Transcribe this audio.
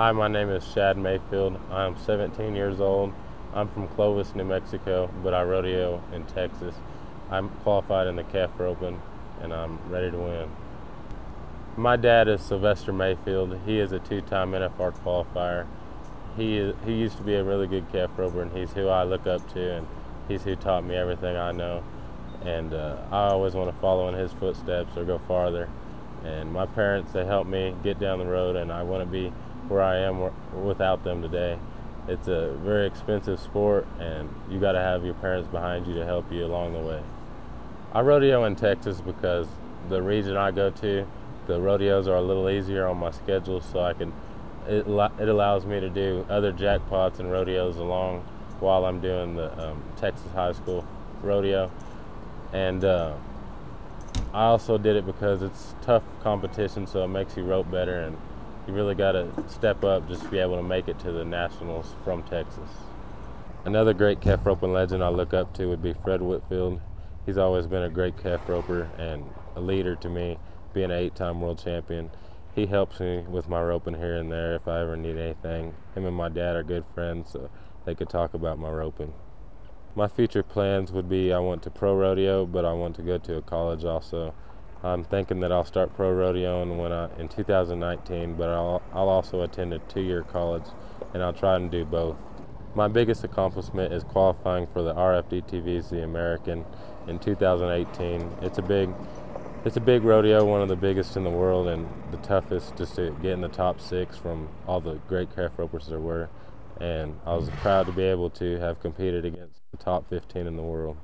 Hi, my name is Shad Mayfield. I'm 17 years old. I'm from Clovis, New Mexico, but I rodeo in Texas. I'm qualified in the calf roping, and I'm ready to win. My dad is Sylvester Mayfield. He is a two-time NFR qualifier. He used to be a really good calf roper, and he's who I look up to, and he's who taught me everything I know. And I always want to follow in his footsteps or go farther. And my parents, they helped me get down the road, and I want to be where I am without them today. It's a very expensive sport, and you got to have your parents behind you to help you along the way. I rodeo in Texas because the region I go to, the rodeos are a little easier on my schedule, so it allows me to do other jackpots and rodeos along while I'm doing the Texas high school rodeo. And I also did it because it's tough competition, so it makes you rope better, and you really got to step up just to be able to make it to the nationals from Texas. Another great calf roping legend I look up to would be Fred Whitfield. He's always been a great calf roper and a leader to me, being an 8-time world champion. He helps me with my roping here and there if I ever need anything. Him and my dad are good friends, so they could talk about my roping. My future plans would be I want to pro rodeo, but I want to go to a college also. I'm thinking that I'll start pro rodeoing in 2019, but I'll also attend a 2-year college, and I'll try and do both. My biggest accomplishment is qualifying for the RFD-TV's The American in 2018. It's a big rodeo, one of the biggest in the world, and the toughest just to get in the top 6 from all the great calf ropers there were. And I was proud to be able to have competed against the top 15 in the world.